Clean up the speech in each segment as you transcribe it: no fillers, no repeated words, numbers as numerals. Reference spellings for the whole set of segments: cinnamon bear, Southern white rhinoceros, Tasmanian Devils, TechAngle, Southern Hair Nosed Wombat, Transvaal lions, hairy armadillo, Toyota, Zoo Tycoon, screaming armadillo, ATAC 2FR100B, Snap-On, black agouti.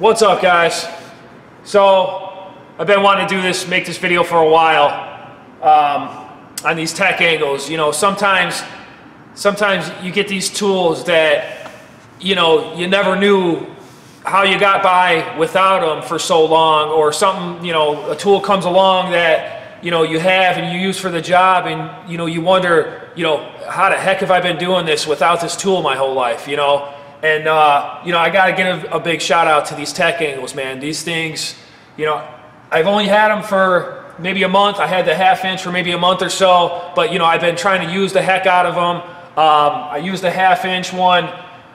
What's up, guys? So I've been wanting to do this, make this video for a while on these tech angles. You know, sometimes you get these tools that, you know, you never knew how you got by without them for so long, or something, you know, a tool comes along that, you know, you have and you use for the job, and, you know, you wonder, you know, how the heck have I been doing this without this tool my whole life, you know? And, you know, I got to give a big shout out to these tech angles, man. These things, you know, I've only had them for maybe a month. I had the half inch for maybe a month or so, but, you know, I've been trying to use the heck out of them. I used the half inch one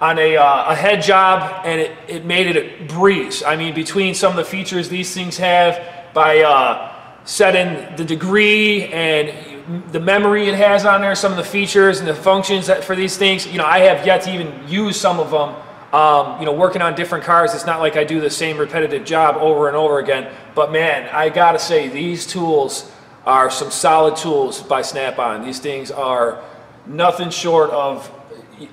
on a head job, and it made it a breeze. I mean, between some of the features these things have by setting the degree and the memory it has on there, some of the features and the functions that for these things, you know, I have yet to even use some of them. You know, working on different cars, it's not like I do the same repetitive job over and over again. But man, I gotta say, these tools are some solid tools by Snap-On. These things are nothing short of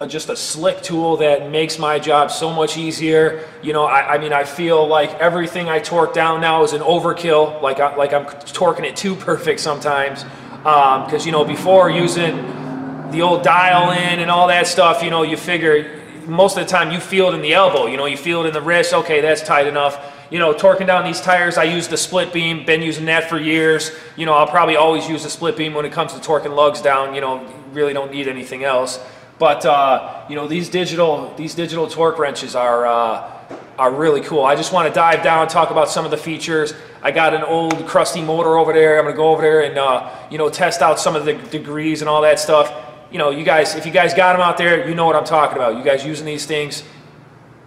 just a slick tool that makes my job so much easier. You know, I mean, I feel like everything I torque down now is an overkill. Like I'm torquing it too perfect sometimes. Because, you know, before using the old dial in and all that stuff, you know, you figure most of the time you feel it in the elbow, you know, you feel it in the wrist. Okay, that's tight enough. You know, torquing down these tires, I use the split beam, been using that for years. You know, I'll probably always use the split beam when it comes to torquing lugs down. You know, really don't need anything else. But, you know, these digital torque wrenches are really cool. I just want to dive down, talk about some of the features. I got an old crusty motor over there. I'm gonna go over there and you know, test out some of the degrees and all that stuff. You know, you guys, if you guys got them out there, you know what I'm talking about. You guys using these things,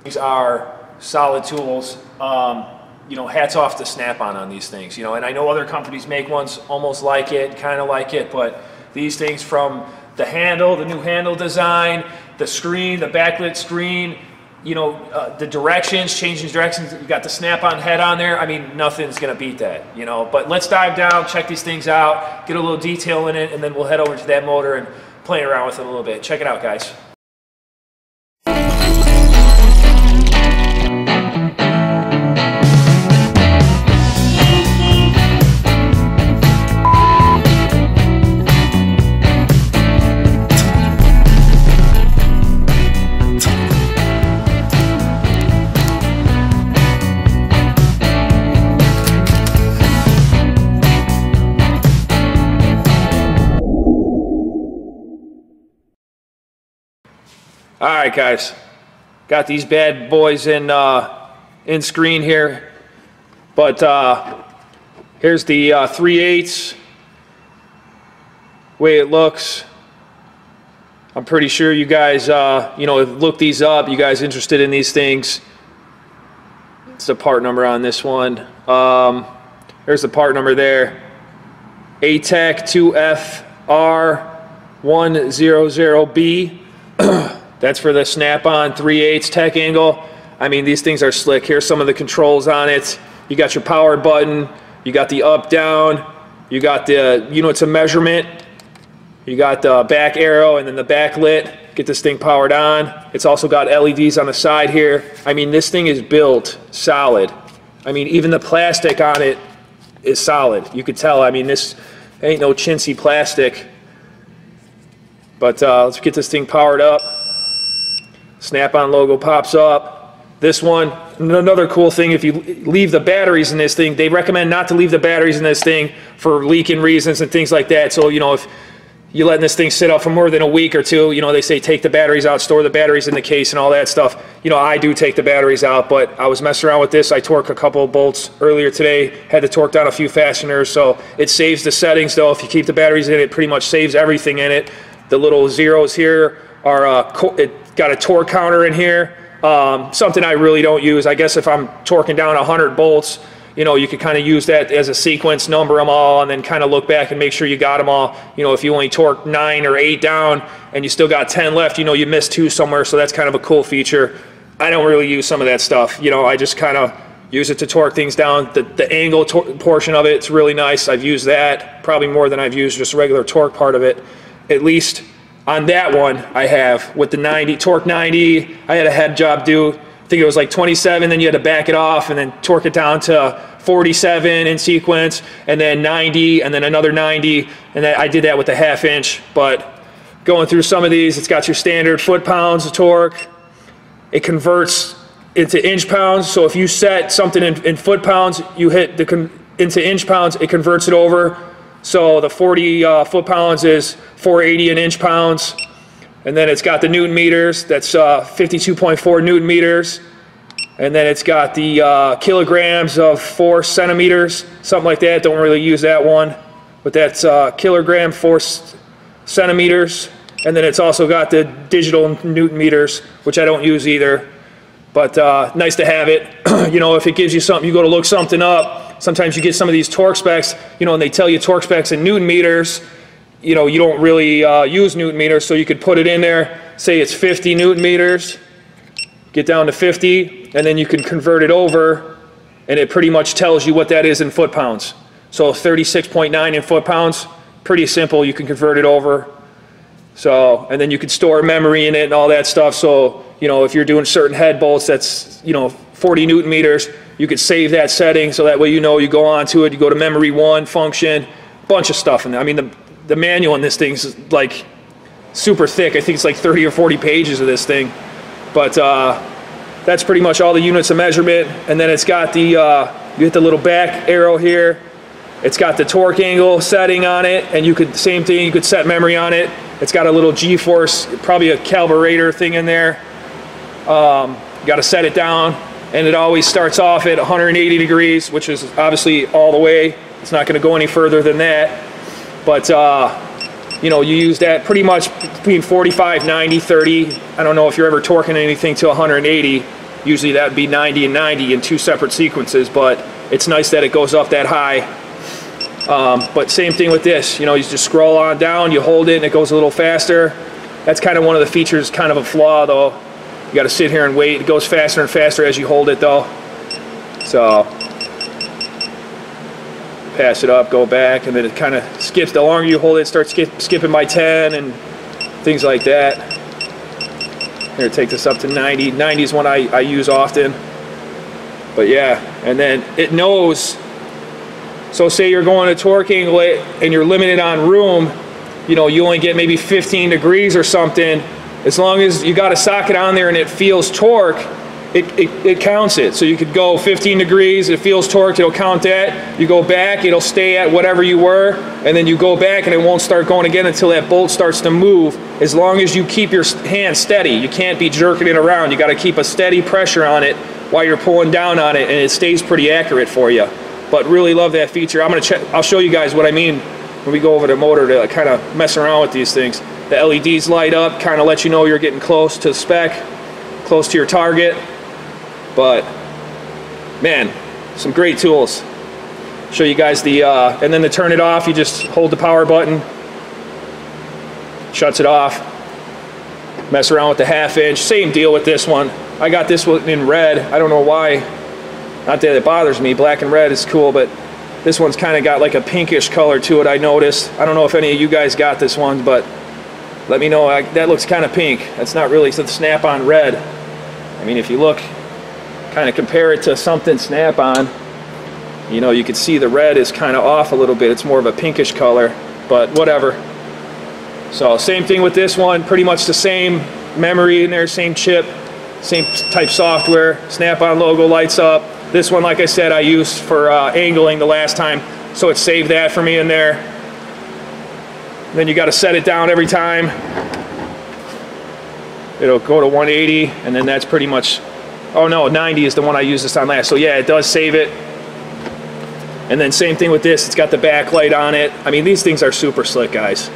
these are solid tools. You know, hats off to Snap-On on these things. You know, and I know other companies make ones almost like it, kind of like it, but these things, from the handle, the new handle design, the screen, the backlit screen, you know, the directions, changing directions, you got the Snap-On head on there. I mean, nothing's gonna beat that, you know. But let's dive down, check these things out, get a little detail in it, and then we'll head over to that motor and play around with it a little bit. Check it out, guys. All right, guys, got these bad boys in screen here, but here's the 3/8 way it looks. I'm pretty sure you guys, you know, look these up. You guys interested in these things? It's the part number on this one. Here's the part number there. ATAC 2FR100B. That's for the Snap-On 3/8 tech angle. I mean, these things are slick. Here's some of the controls on it. You got your power button, you got the up down, you got the units of measurement, you got the back arrow, and then the backlit. Get this thing powered on. It's also got LEDs on the side here. I mean, this thing is built solid. I mean, even the plastic on it is solid. You could tell. I mean, this ain't no chintzy plastic. But let's get this thing powered up. Snap-On logo pops up. This one, another cool thing, if you leave the batteries in this thing, they recommend not to leave the batteries in this thing for leaking reasons and things like that. So, you know, if you're letting this thing sit out for more than a week or two, you know, they say take the batteries out, store the batteries in the case and all that stuff. You know, I do take the batteries out, but I was messing around with this. I torqued a couple of bolts earlier today, had to torque down a few fasteners, so it saves the settings, though. If you keep the batteries in it, pretty much saves everything in it. The little zeros here are got a torque counter in here, something I really don't use. I guess if I'm torquing down 100 bolts, you know, you could kind of use that as a sequence, number them all, and then kind of look back and make sure you got them all. You know, if you only torque 9 or 8 down and you still got 10 left, you know, you missed 2 somewhere, so that's kind of a cool feature. I don't really use some of that stuff. You know, I just kind of use it to torque things down. The angle portion of it's really nice. I've used that probably more than I've used just regular torque part of it, at least. On that one, I have with the 90 torque 90, I had a head job due. I think it was like 27, then you had to back it off and then torque it down to 47 in sequence, and then 90, and then another 90, and then I did that with a half inch. But going through some of these, it's got your standard foot-pounds of torque. It converts into inch-pounds, so if you set something in foot-pounds, you hit the into inch-pounds, it converts it over. So the 40 foot-pounds is 480 in inch-pounds. And then it's got the Newton meters, that's 52.4 Newton meters. And then it's got the kilograms of 4 centimeters, something like that. Don't really use that one, but that's kilogram 4 centimeters. And then it's also got the digital Newton meters, which I don't use either. But nice to have it. You know, if it gives you something, you go to look something up, sometimes you get some of these torque specs, you know, and they tell you torque specs in Newton meters. You know, you don't really use Newton meters, so you could put it in there, say it's 50 Newton meters, get down to 50, and then you can convert it over, and it pretty much tells you what that is in foot-pounds. So 36.9 in foot-pounds, pretty simple, you can convert it over. So, and then you can store memory in it and all that stuff, so, you know, if you're doing certain head bolts that's, you know, 40 Newton meters, you could save that setting, so that way you know you go on to it, you go to memory 1, function, bunch of stuff in there. I mean, the manual in this thing's like super thick. I think it's like 30 or 40 pages of this thing. But that's pretty much all the units of measurement. And then it's got the, you hit the little back arrow here. It's got the torque angle setting on it. And you could, same thing, you could set memory on it. It's got a little G-force, probably a carburetor thing in there. You got to set it down. And it always starts off at 180 degrees, which is obviously all the way. It's not going to go any further than that. But, you know, you use that pretty much between 45, 90, 30. I don't know if you're ever torquing anything to 180. Usually that would be 90 and 90 in two separate sequences, but it's nice that it goes up that high. But same thing with this. You know, you just scroll on down, you hold it, and it goes a little faster. That's kind of one of the features, kind of a flaw, though. You got to sit here and wait. It goes faster and faster as you hold it, though. So... pass it up, go back, and then it kind of skips. The longer you hold it, it starts skipping by 10 and things like that. Here, take this up to 90. 90 is one I use often. But yeah, and then it knows. So say you're going to torque angle it and you're limited on room, you know, you only get maybe 15 degrees or something. As long as you got a socket on there and it feels torque, it counts it. So you could go 15 degrees, it feels torqued, it'll count that. You go back, it'll stay at whatever you were, and then you go back and it won't start going again until that bolt starts to move, as long as you keep your hand steady. You can't be jerking it around. You got to keep a steady pressure on it while you're pulling down on it, and it stays pretty accurate for you. But really love that feature. I'm going to I'll show you guys what I mean when we go over the motor to like, kind of mess around with these things. The LEDs light up, kind of let you know you're getting close to the spec, close to your target. But, man, some great tools. Show you guys the, and then to turn it off, you just hold the power button. Shuts it off. Mess around with the half inch. Same deal with this one. I got this one in red. I don't know why. Not that it bothers me. Black and red is cool, but this one's kind of got like a pinkish color to it, I noticed. I don't know if any of you guys got this one, but let me know. That looks kind of pink. That's not really the Snap-On red. I mean, if you look... kind of compare it to something Snap-On, you know, you can see the red is kind of off a little bit. It's more of a pinkish color, but whatever. So same thing with this one, pretty much the same memory in there, same chip, same type software. Snap-On logo lights up. This one, like I said, I used for angling the last time, so it saved that for me in there. And then you got to set it down every time. It'll go to 180, and then that's pretty much... oh no, 90 is the one I used this on last. So yeah, it does save it. And then same thing with this. It's got the backlight on it. I mean, these things are super slick, guys.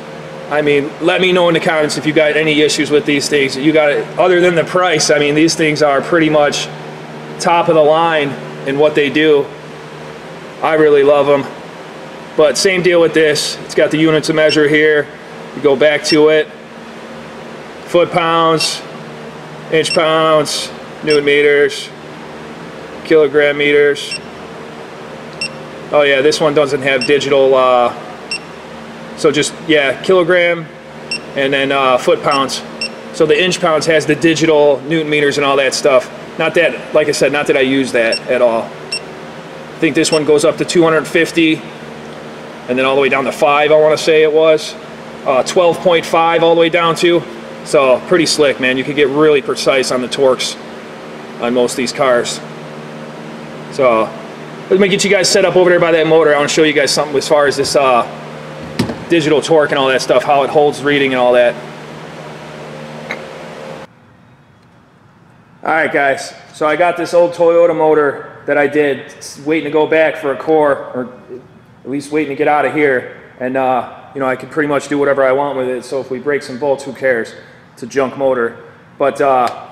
I mean, let me know in the comments if you got any issues with these things. You got it. Other than the price, I mean, these things are pretty much top of the line in what they do. I really love them. But same deal with this. It's got the units of measure here. You go back to it. Foot-pounds, inch-pounds, Newton meters, kilogram meters. Oh yeah, this one doesn't have digital, so just, yeah, kilogram and then foot-pounds. So the inch-pounds has the digital Newton meters and all that stuff. Not that, like I said, not that I use that at all. I think this one goes up to 250 and then all the way down to 5, I want to say it was. 12.5 all the way down to. So pretty slick, man. You can get really precise on the torques on most of these cars. So let me get you guys set up over there by that motor. I want to show you guys something as far as this digital torque and all that stuff, how it holds reading and all that. Alright guys, so I got this old Toyota motor that I did, waiting to go back for a core, or at least waiting to get out of here. And you know, I can pretty much do whatever I want with it, so if we break some bolts, who cares? It's a junk motor. But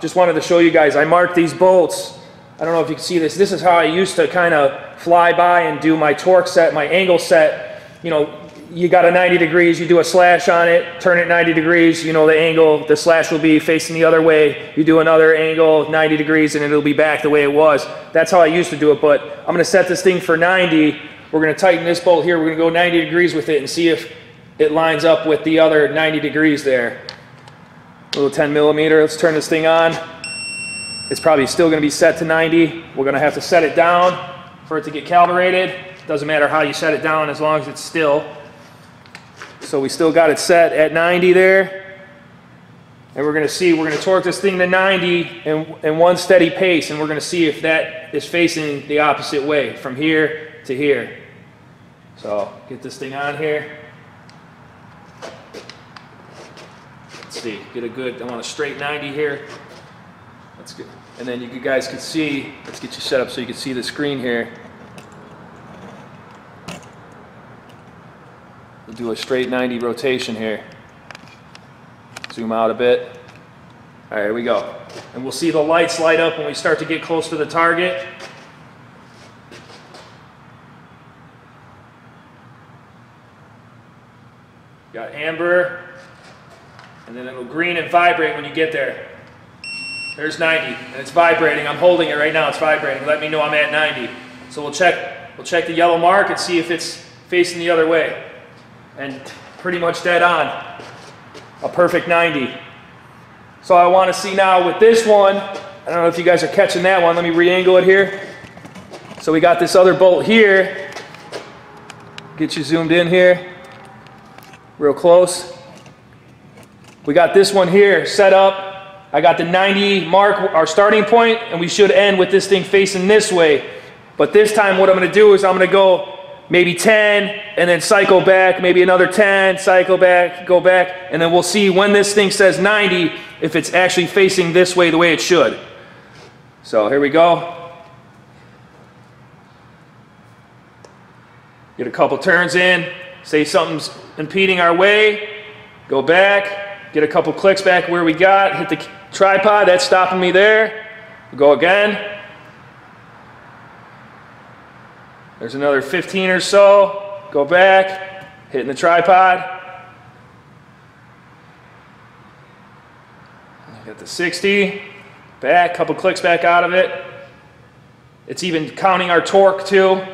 just wanted to show you guys, I marked these bolts. I don't know if you can see this. This is how I used to kind of fly by and do my torque set, my angle set. You know, you got a 90 degrees, you do a slash on it, turn it 90 degrees, you know the angle, the slash will be facing the other way, you do another angle, 90 degrees, and it'll be back the way it was. That's how I used to do it, but I'm going to set this thing for 90, we're going to tighten this bolt here, we're going to go 90 degrees with it and see if it lines up with the other 90 degrees there. Little 10 millimeter, let's turn this thing on. It's probably still going to be set to 90, we're going to have to set it down for it to get calibrated. Doesn't matter how you set it down as long as it's still. So we still got it set at 90 there, and we're going to see, we're going to torque this thing to 90 in one steady pace, and we're going to see if that is facing the opposite way from here to here. So get this thing on here. Let's see, get a good, I want a straight 90 here. That's good. And then you guys can see, let's get you set up so you can see the screen here. We'll do a straight 90 rotation here. Zoom out a bit. All right, here we go. And we'll see the lights light up when we start to get close to the target. Got amber, and then it'll green and vibrate when you get there. There's 90, and it's vibrating. I'm holding it right now, it's vibrating. Let me know I'm at 90. So we'll check the yellow mark and see if it's facing the other way. And pretty much dead on, a perfect 90. So I want to see now with this one, I don't know if you guys are catching that one, let me re-angle it here. So we got this other bolt here, get you zoomed in here, real close. We got this one here set up, I got the 90 mark, our starting point, and we should end with this thing facing this way. But this time what I'm going to do is I'm going to go maybe 10, and then cycle back, maybe another 10, cycle back, go back, and then we'll see when this thing says 90, if it's actually facing this way the way it should. So here we go. Get a couple turns in, say something's impeding our way, go back, get a couple clicks back where we got, hit the tripod, that's stopping me there, go again. There's another 15 or so, go back, hitting the tripod. I got the 60, back, couple clicks back out of it. It's even counting our torque too. There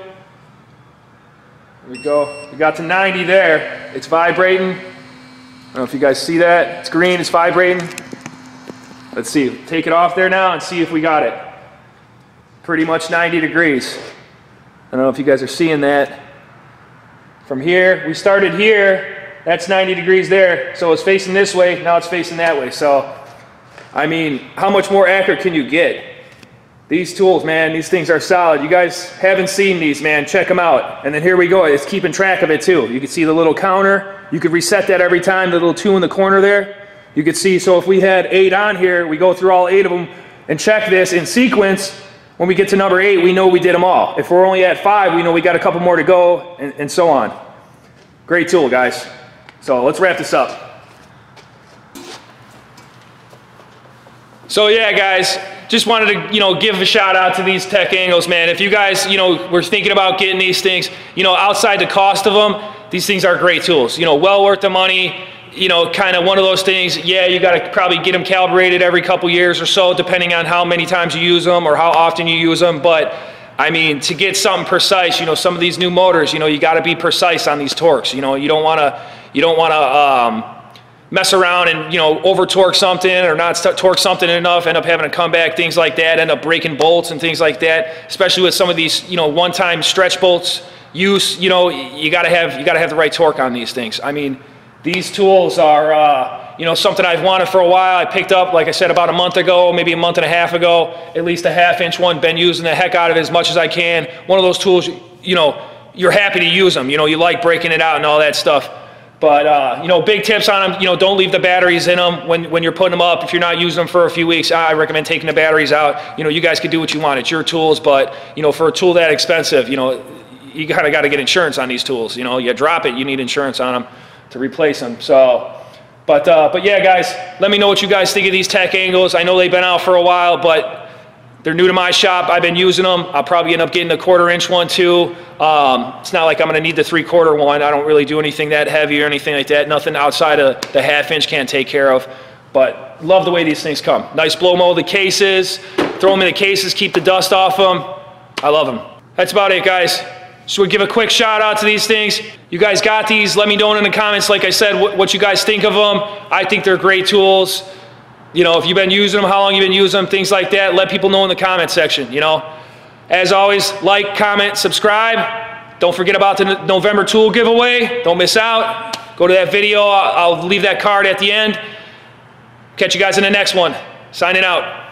we go, we got to 90 there, it's vibrating. I don't know if you guys see that, it's green, it's vibrating. Let's see, take it off there now and see if we got it. Pretty much 90 degrees. I don't know if you guys are seeing that. From here, we started here, that's 90 degrees there, so it's facing this way, now it's facing that way. So, I mean, how much more accurate can you get? These tools, man, these things are solid. You guys haven't seen these, man, check them out. And then here we go, it's keeping track of it too. You can see the little counter, you could reset that every time, the little 2 in the corner there. You could see, so if we had 8 on here, we go through all 8 of them and check this in sequence. When we get to number 8, we know we did them all. If we're only at 5, we know we got a couple more to go, and so on. Great tool, guys. So let's wrap this up. So yeah, guys, just wanted to, you know, give a shout out to these tech angles, man. If you guys, you know, were thinking about getting these things, you know, outside the cost of them, these things are great tools. You know, well worth the money. You know, kind of one of those things, yeah, you got to probably get them calibrated every couple years or so, depending on how many times you use them or how often you use them. But I mean, to get something precise, you know, some of these new motors, you know, you got to be precise on these torques. You know, you don't want to mess around and, you know, over torque something or not torque something enough, end up having a comeback, things like that, end up breaking bolts and things like that, especially with some of these, you know, one-time stretch bolts use. You know, you gotta have the right torque on these things. I mean, these tools are, you know, something I've wanted for a while. I picked up, like I said, about a month ago, maybe a month and a half ago, at least a half-inch one. Been using the heck out of it as much as I can. One of those tools, you know, you're happy to use them. You know, you like breaking it out and all that stuff. But, you know, big tips on them, you know, don't leave the batteries in them when you're putting them up. If you're not using them for a few weeks, I recommend taking the batteries out. You know, you guys can do what you want. It's your tools, but, you know, for a tool that expensive, you know, you kind of got to get insurance on these tools. You know, you drop it, you need insurance on them to replace them. So, but yeah, guys, let me know what you guys think of these tack angles. I know they've been out for a while, but they're new to my shop. I've been using them. I'll probably end up getting a 1/4-inch one too. It's not like I'm going to need the 3/4 one. I don't really do anything that heavy or anything like that. Nothing outside of the 1/2 inch can't take care of. But love the way these things come. Nice blow molded cases. Throw them in the cases, keep the dust off them. I love them. That's about it, guys. So we give a quick shout out to these things. You guys got these. Let me know in the comments, like I said, what you guys think of them. I think they're great tools. You know, if you've been using them, how long you've been using them, things like that. Let people know in the comment section, you know. As always, like, comment, subscribe. Don't forget about the November tool giveaway. Don't miss out. Go to that video. I'll leave that card at the end. Catch you guys in the next one. Signing out.